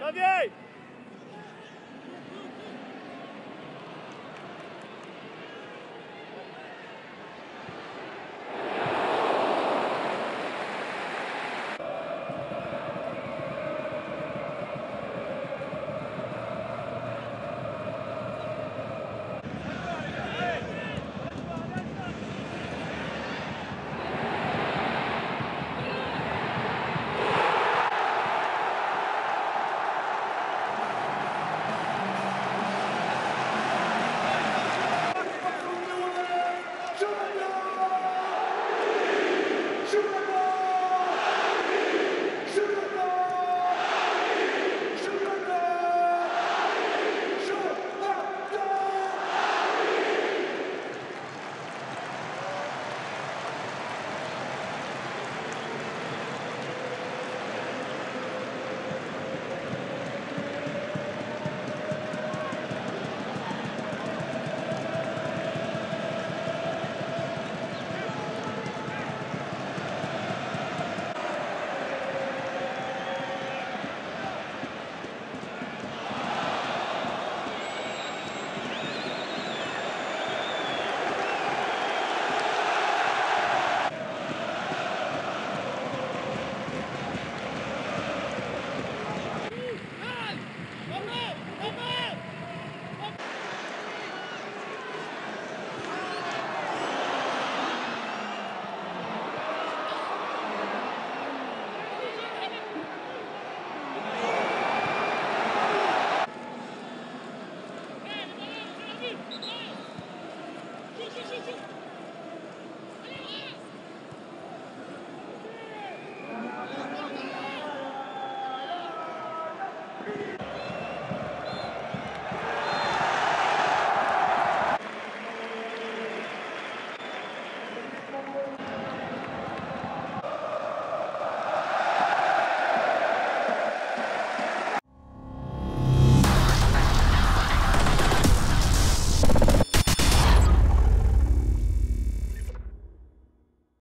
Xavier!